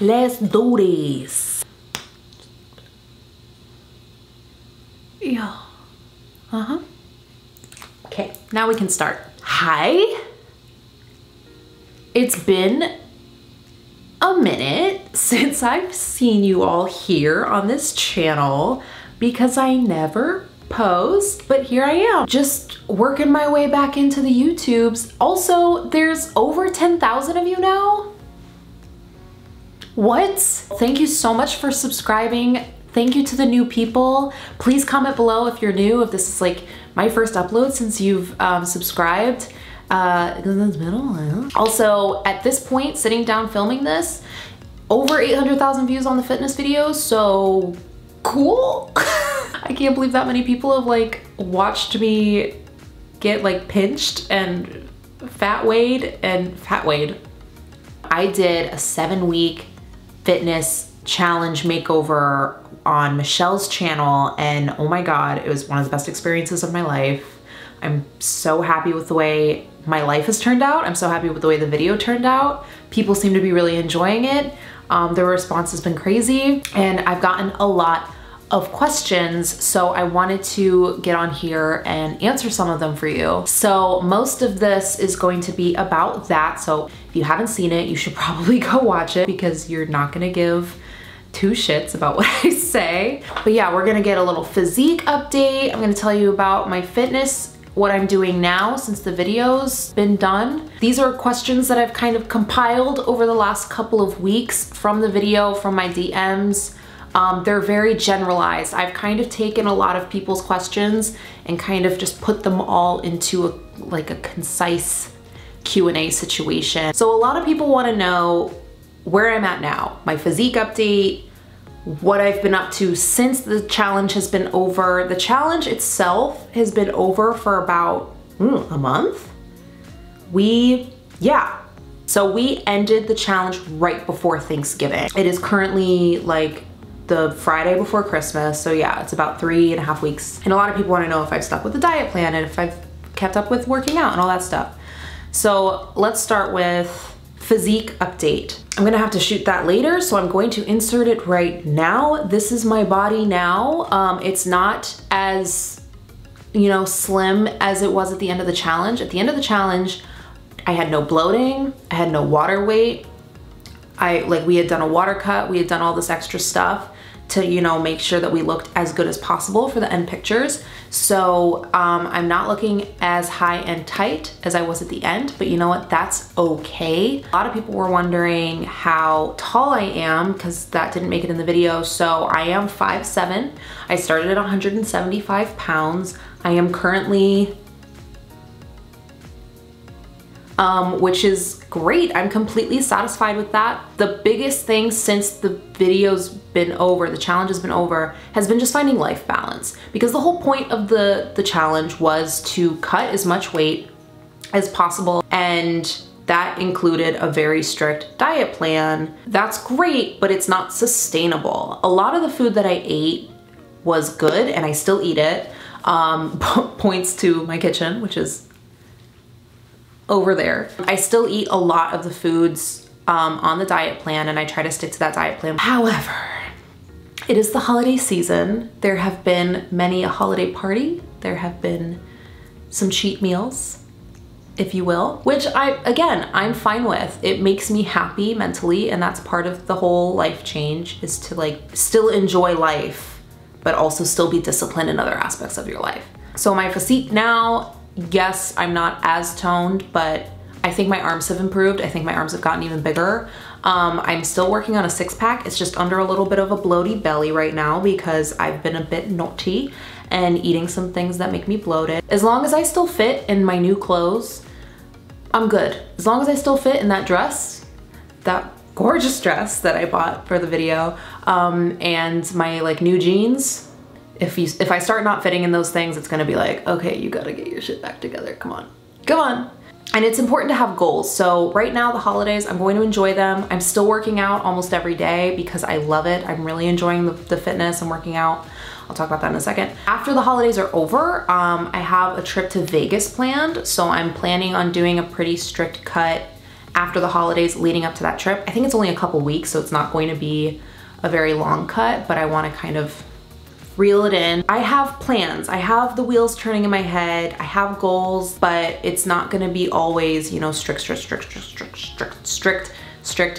Let's do this. Yeah. Uh-huh. Okay, now we can start. Hi. It's been a minute since I've seen you all here on this channel because I never post, but here I am, just working my way back into the YouTubes. Also, there's over 10,000 of you now. What? Thank you so much for subscribing. Thank you to the new people. Please comment below if you're new, if this is like my first upload since you've subscribed. Also, at this point, sitting down filming this, over 800,000 views on the fitness video, so cool. I can't believe that many people have like watched me get like pinched and fat weighed. I did a 7-week fitness challenge makeover on Michelle's channel, and oh my God, it was one of the best experiences of my life. I'm so happy with the way my life has turned out. I'm so happy with the way the video turned out. People seem to be really enjoying it. Their response has been crazy, and I've gotten a lot of questions, so I wanted to get on here and answer some of them for you. So most of this is going to be about that, so if you haven't seen it, you should probably go watch it because you're not gonna give two shits about what I say. But yeah, we're gonna get a little physique update. I'm gonna tell you about my fitness, what I'm doing now since the video's been done. These are questions that I've kind of compiled over the last couple of weeks from the video, from my DMs. They're very generalized. I've kind of taken a lot of people's questions and kind of just put them all into a concise Q&A situation. So a lot of people want to know where I'm at now, my physique update, what I've been up to since the challenge has been over. The challenge itself has been over for about a month. So we ended the challenge right before Thanksgiving. It is currently like the Friday before Christmas. So yeah, it's about 3.5 weeks. And a lot of people wanna know if I've stuck with the diet plan and if I've kept up with working out and all that stuff. So let's start with physique update. I'm gonna have to shoot that later, so I'm going to insert it right now. This is my body now. It's not as, you know, slim as it was at the end of the challenge. At the end of the challenge, I had no bloating, I had no water weight. We had done a water cut, we had done all this extra stuff to, you know, make sure that we looked as good as possible for the end pictures. So I'm not looking as high and tight as I was at the end, but you know what, that's okay. A lot of people were wondering how tall I am because that didn't make it in the video. So I am 5'7". I started at 175 pounds. I am currently, which is great. I'm completely satisfied with that. The biggest thing since the video's been over, the challenge has been over, has been just finding life balance. Because the whole point of the challenge was to cut as much weight as possible, and that included a very strict diet plan. That's great, but it's not sustainable. A lot of the food that I ate was good, and I still eat it. Points to my kitchen, which is over there. I still eat a lot of the foods on the diet plan, and I try to stick to that diet plan. However, it is the holiday season. There have been many a holiday party. There have been some cheat meals, if you will, which I'm fine with. It makes me happy mentally, and that's part of the whole life change, is to like still enjoy life, but also still be disciplined in other aspects of your life. So my physique now, yes, I'm not as toned, but I think my arms have improved. I think my arms have gotten even bigger. I'm still working on a six-pack. It's just under a little bit of a bloaty belly right now because I've been a bit naughty and eating some things that make me bloated. As long as I still fit in my new clothes, I'm good. As long as I still fit in that dress, that gorgeous dress that I bought for the video, and my like new jeans, if I start not fitting in those things, it's gonna be like, okay, you gotta get your shit back together, come on, come on. And it's important to have goals. So right now, the holidays, I'm going to enjoy them. I'm still working out almost every day because I love it. I'm really enjoying the fitness and working out. I'll talk about that in a second. After the holidays are over, I have a trip to Vegas planned. So I'm planning on doing a pretty strict cut after the holidays leading up to that trip. I think it's only a couple weeks, so it's not going to be a very long cut, but I want to kind of reel it in. I have plans. I have the wheels turning in my head. I have goals, but it's not going to be always, you know, strict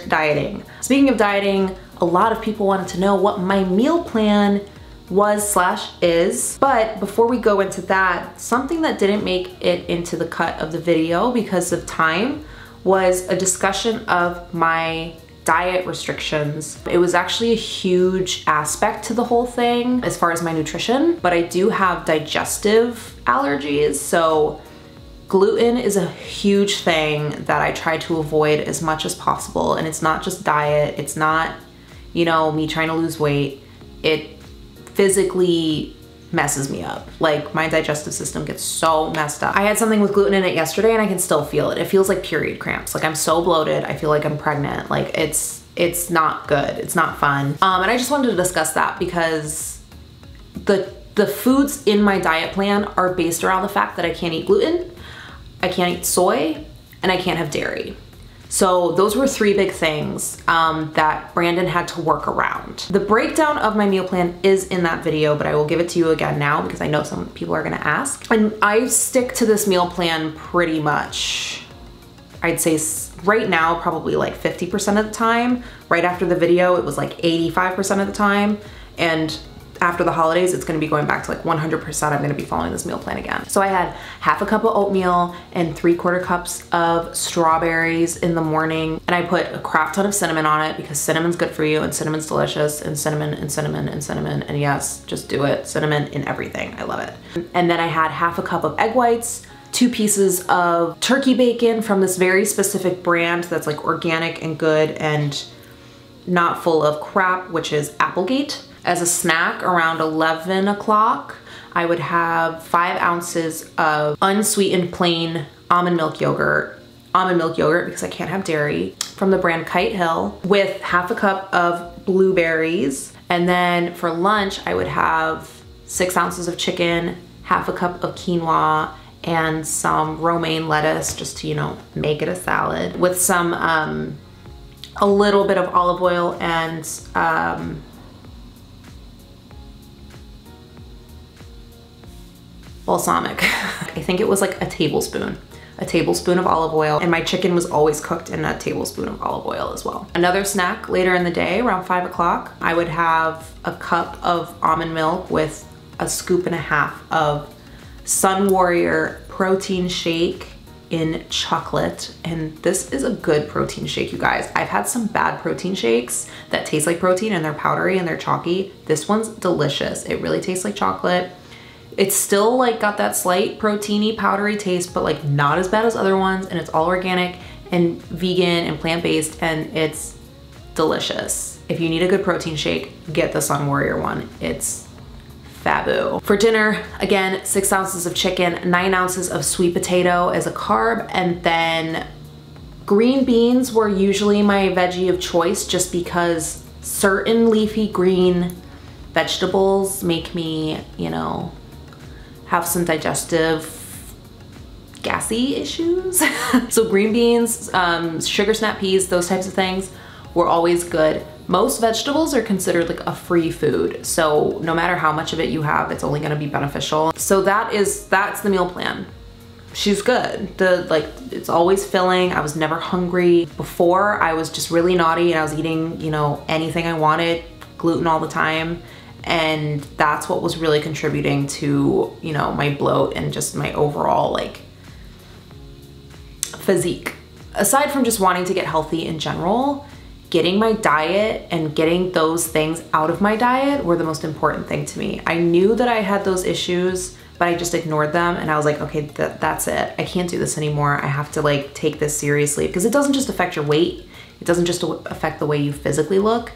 dieting. Speaking of dieting, a lot of people wanted to know what my meal plan was slash is. But before we go into that, something that didn't make it into the cut of the video because of time was a discussion of my diet restrictions. It was actually a huge aspect to the whole thing as far as my nutrition, but I do have digestive allergies, so gluten is a huge thing that I try to avoid as much as possible. And it's not just diet, it's not, you know, me trying to lose weight. It physically messes me up. Like, my digestive system gets so messed up. I had something with gluten in it yesterday and I can still feel it. It feels like period cramps. Like, I'm so bloated, I feel like I'm pregnant. Like, it's not good, it's not fun. And I just wanted to discuss that because the foods in my diet plan are based around the fact that I can't eat gluten, I can't eat soy, and I can't have dairy. So those were three big things that Brandon had to work around. The breakdown of my meal plan is in that video, but I will give it to you again now because I know some people are gonna ask. And I stick to this meal plan pretty much, I'd say right now, probably like 50% of the time. Right after the video, it was like 85% of the time. And after the holidays, it's gonna be going back to like 100%. I'm gonna be following this meal plan again. So I had half a cup of oatmeal and 3/4 cups of strawberries in the morning. And I put a crap ton of cinnamon on it because cinnamon's good for you and cinnamon's delicious, and cinnamon and cinnamon and cinnamon. And yes, just do it. Cinnamon in everything, I love it. And then I had half a cup of egg whites, 2 pieces of turkey bacon from this very specific brand that's like organic and good and not full of crap, which is Applegate. As a snack around 11 o'clock, I would have 5 ounces of unsweetened plain almond milk yogurt because I can't have dairy, from the brand Kite Hill, with half a cup of blueberries. And then for lunch, I would have 6 ounces of chicken, half a cup of quinoa, and some romaine lettuce just to, you know, make it a salad, with some, a little bit of olive oil and, balsamic. I think it was like a tablespoon of olive oil, and my chicken was always cooked in a tablespoon of olive oil as well. Another snack later in the day, around 5 o'clock, I would have a cup of almond milk with a scoop and a half of Sun Warrior protein shake in chocolate. And this is a good protein shake, you guys. I've had some bad protein shakes that taste like protein and they're powdery and they're chalky. This one's delicious. It really tastes like chocolate. It's still like got that slight proteiny, powdery taste, but like not as bad as other ones, and it's all organic and vegan and plant-based, and it's delicious. If you need a good protein shake, get the Sun Warrior one. It's fabu. For dinner, again, 6 ounces of chicken, 9 ounces of sweet potato as a carb, and then green beans were usually my veggie of choice just because certain leafy green vegetables make me, you know, have some digestive gassy issues. So green beans, sugar snap peas, those types of things were always good. Most vegetables are considered like a free food, so no matter how much of it you have, it's only gonna be beneficial. So that's the meal plan. She's good. It's always filling. I was never hungry. Before, I was just really naughty and I was eating, you know, anything I wanted, gluten all the time. And that's what was really contributing to, you know, my bloat and just my overall like physique. Aside from just wanting to get healthy in general, getting my diet and getting those things out of my diet were the most important thing to me. I knew that I had those issues, but I just ignored them. And I was like, okay, that's it. I can't do this anymore. I have to like take this seriously, because it doesn't just affect your weight. It doesn't just affect the way you physically look.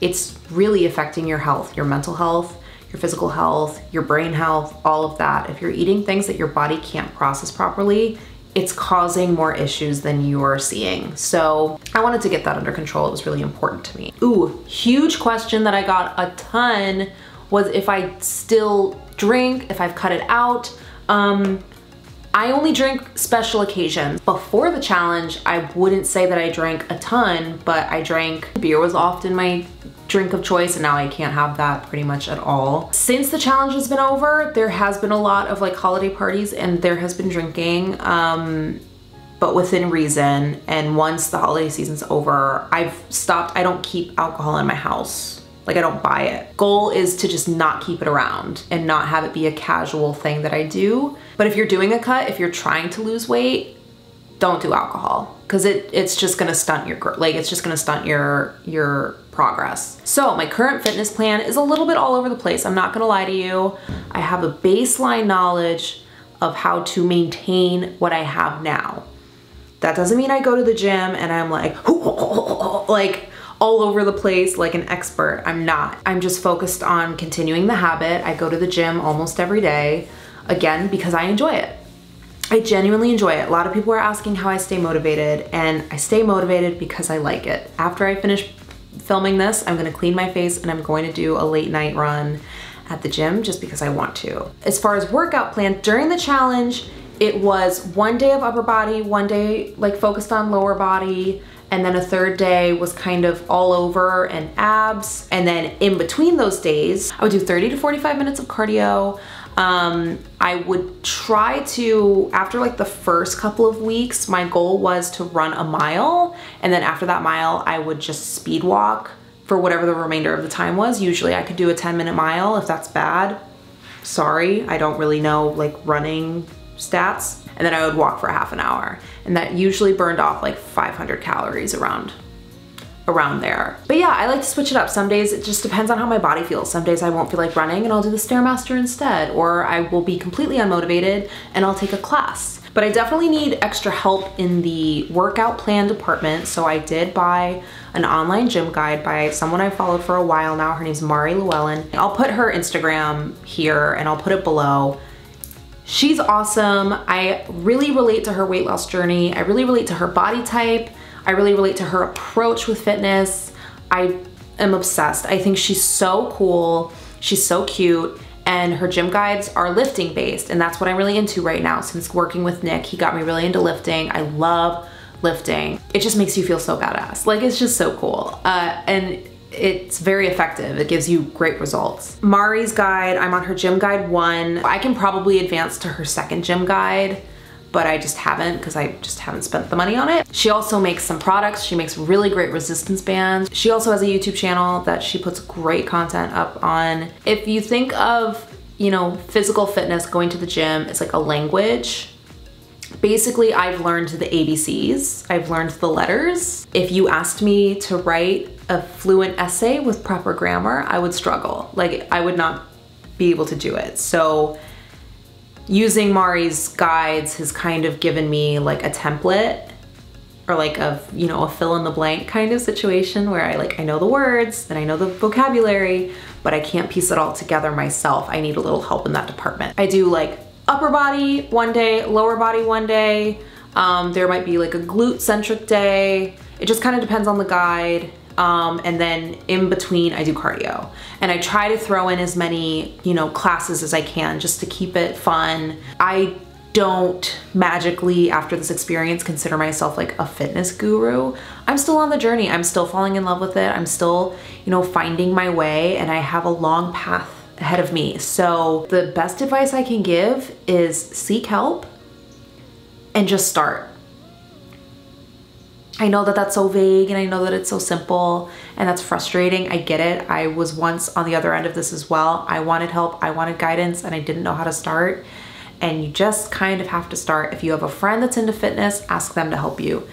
It's really affecting your health, your mental health, your physical health, your brain health, all of that. If you're eating things that your body can't process properly, it's causing more issues than you're seeing. So I wanted to get that under control. It was really important to me. Ooh, huge question that I got a ton was if I still drink, if I've cut it out. I only drink special occasions. Before the challenge, I wouldn't say that I drank a ton, but I drank, beer was often my drink of choice, and now I can't have that pretty much at all. Since the challenge has been over, there has been a lot of like holiday parties and there has been drinking, but within reason. And once the holiday season's over, I've stopped. I don't keep alcohol in my house. Like, I don't buy it. Goal is to just not keep it around and not have it be a casual thing that I do. But if you're doing a cut, if you're trying to lose weight, don't do alcohol, because it's just gonna stunt your growth. Like, it's just gonna stunt your progress. So my current fitness plan is a little bit all over the place. I'm not gonna lie to you. I have a baseline knowledge of how to maintain what I have now. That doesn't mean I go to the gym and I'm like all over the place like an expert. I'm not. I'm just focused on continuing the habit. I go to the gym almost every day, again, because I enjoy it. I genuinely enjoy it. A lot of people are asking how I stay motivated, and I stay motivated because I like it. After I finish filming this, I'm gonna clean my face and I'm going to do a late night run at the gym just because I want to. As far as workout plan, during the challenge, it was 1 day of upper body, 1 day like focused on lower body, and then a third day was kind of all over and abs. And then in between those days, I would do 30 to 45 minutes of cardio. I would try to, after like the first couple of weeks, my goal was to run a mile. And then after that mile, I would just speed walk for whatever the remainder of the time was. Usually I could do a 10-minute mile. If that's bad, sorry, I don't really know like running stats. And then I would walk for ½ an hour, and that usually burned off like 500 calories around there. But yeah, I like to switch it up. Some days it just depends on how my body feels. Some days I won't feel like running and I'll do the Stairmaster instead, or I will be completely unmotivated and I'll take a class. But I definitely need extra help in the workout plan department, so I did buy an online gym guide by someone I followed for a while now. Her name's Mari Llewellyn. I'll put her Instagram here and I'll put it below. She's awesome. I really relate to her weight loss journey. I really relate to her body type. I really relate to her approach with fitness. I am obsessed. I think she's so cool. She's so cute. And her gym guides are lifting based. And that's what I'm really into right now. Since working with Nick, he got me really into lifting. I love lifting. It just makes you feel so badass. Like, it's just so cool. And it's very effective. It gives you great results. Mari's guide, I'm on her gym guide 1. I can probably advance to her 2nd gym guide, but I just haven't, because I just haven't spent the money on it. She also makes some products. She makes really great resistance bands. She also has a YouTube channel that she puts great content up on. If you think of, you know, physical fitness, going to the gym, it's like a language. Basically, I've learned the ABCs. I've learned the letters. If you asked me to write a fluent essay with proper grammar, I would struggle. Like, I would not be able to do it. So using Mari's guides has kind of given me like a template, or like a, you know, a fill in the blank kind of situation where I know the words and I know the vocabulary, but I can't piece it all together myself. I need a little help in that department. I do like upper body 1 day, lower body 1 day. There might be like a glute centric day. It just kind of depends on the guide. And then in between I do cardio, and I try to throw in as many, you know, classes as I can just to keep it fun. I don't magically after this experience consider myself like a fitness guru. I'm still on the journey. I'm still falling in love with it. I'm still, you know, finding my way, and I have a long path ahead of me. So the best advice I can give is seek help and just start. I know that that's so vague, and I know that it's so simple, and that's frustrating. I get it. I was once on the other end of this as well. I wanted help. I wanted guidance, and I didn't know how to start. And you just kind of have to start. If you have a friend that's into fitness, ask them to help you.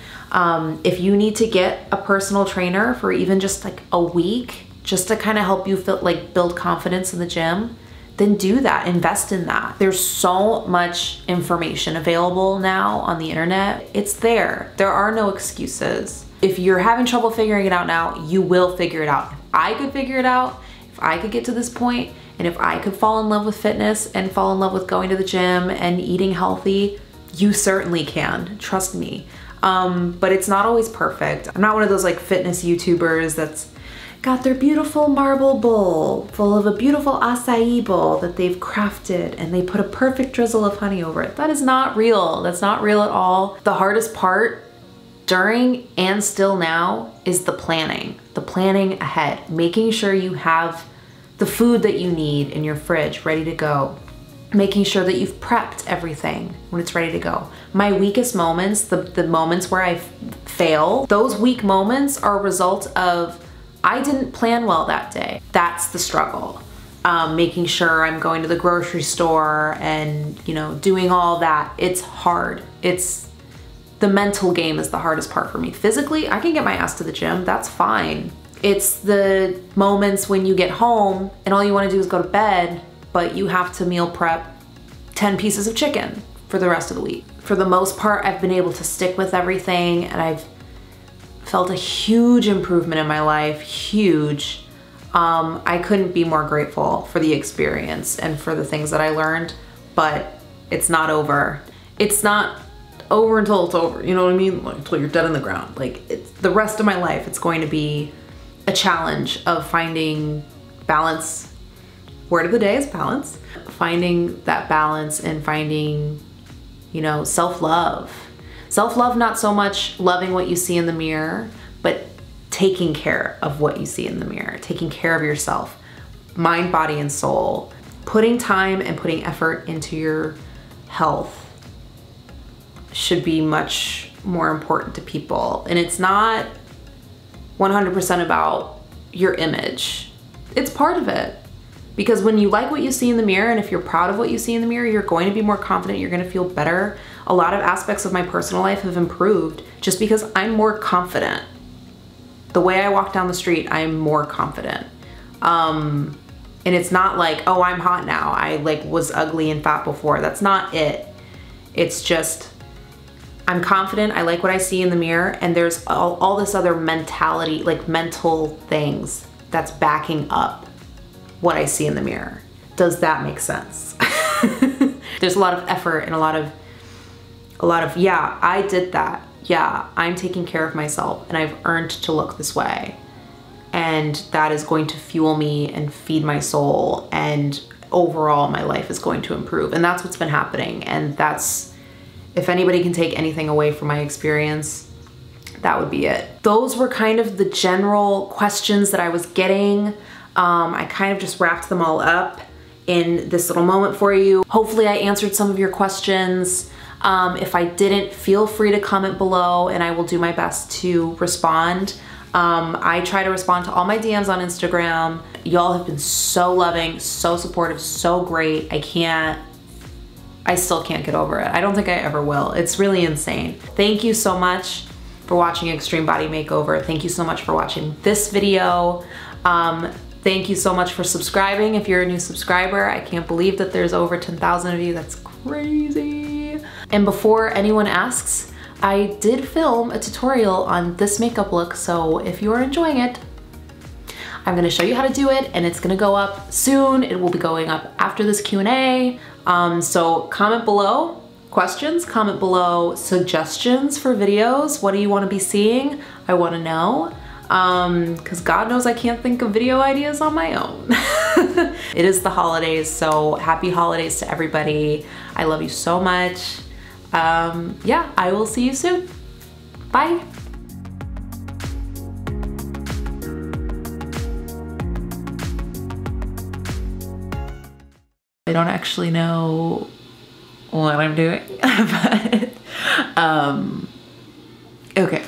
If you need to get a personal trainer for even just like a week, just to kind of help you feel like build confidence in the gym, then do that. Invest in that. There's so much information available now on the internet. It's there. There are no excuses. If you're having trouble figuring it out now, you will figure it out. If I could figure it out, if I could get to this point, and if I could fall in love with fitness and fall in love with going to the gym and eating healthy, you certainly can. Trust me. But it's not always perfect. I'm not one of those like fitness YouTubers that's got their beautiful marble bowl full of a beautiful acai bowl that they've crafted and they put a perfect drizzle of honey over it. That is not real. That's not real at all. The hardest part during and still now is the planning ahead, making sure you have the food that you need in your fridge ready to go, making sure that you've prepped everything when it's ready to go. My weakest moments, the moments where I fail, those weak moments are a result of I didn't plan well that day. That's the struggle. Making sure I'm going to the grocery store and, you know, doing all that. It's hard. It's the mental game is the hardest part for me. Physically, I can get my ass to the gym. That's fine. It's the moments when you get home and all you want to do is go to bed, but you have to meal prep 10 pieces of chicken for the rest of the week. For the most part, I've been able to stick with everything and I've felt a huge improvement in my life, huge. I couldn't be more grateful for the experience and for the things that I learned, but it's not over. It's not over until it's over, you know what I mean? Like, until you're dead in the ground. Like, it's the rest of my life, it's going to be a challenge of finding balance. Word of the day is balance. Finding that balance and finding, you know, self-love. Self-love, not so much loving what you see in the mirror, but taking care of what you see in the mirror, taking care of yourself, mind, body, and soul. Putting time and putting effort into your health should be much more important to people. And it's not 100% about your image. It's part of it. Because when you like what you see in the mirror and if you're proud of what you see in the mirror, you're going to be more confident, you're going to feel better. A lot of aspects of my personal life have improved just because I'm more confident. The way I walk down the street, I'm more confident. And it's not like, oh, I'm hot now. I like was ugly and fat before. That's not it. It's just, I'm confident, I like what I see in the mirror, and there's all this other mentality, like mental things that's backing up what I see in the mirror. Does that make sense? There's a lot of effort and a lot of, yeah, I did that. Yeah, I'm taking care of myself and I've earned to look this way. And that is going to fuel me and feed my soul, and overall my life is going to improve. And that's what's been happening. And that's, if anybody can take anything away from my experience, that would be it. Those were kind of the general questions that I was getting. I kind of just wrapped them all up in this little moment for you. Hopefully I answered some of your questions. If I didn't, feel free to comment below and I will do my best to respond. I try to respond to all my DMs on Instagram. Y'all have been so loving, so supportive, so great. I still can't get over it. I don't think I ever will. It's really insane. Thank you so much for watching Extreme Body Makeover. Thank you so much for watching this video. Thank you so much for subscribing. If you're a new subscriber, I can't believe that there's over 10,000 of you. That's crazy. And before anyone asks, I did film a tutorial on this makeup look, so if you are enjoying it, I'm gonna show you how to do it, and it's gonna go up soon. It will be going up after this Q&A. So comment below questions, comment below suggestions for videos. What do you wanna be seeing? I wanna know. Cause God knows I can't think of video ideas on my own. It is the holidays, so happy holidays to everybody. I love you so much. Yeah, I will see you soon. Bye. I don't actually know what I'm doing, but okay.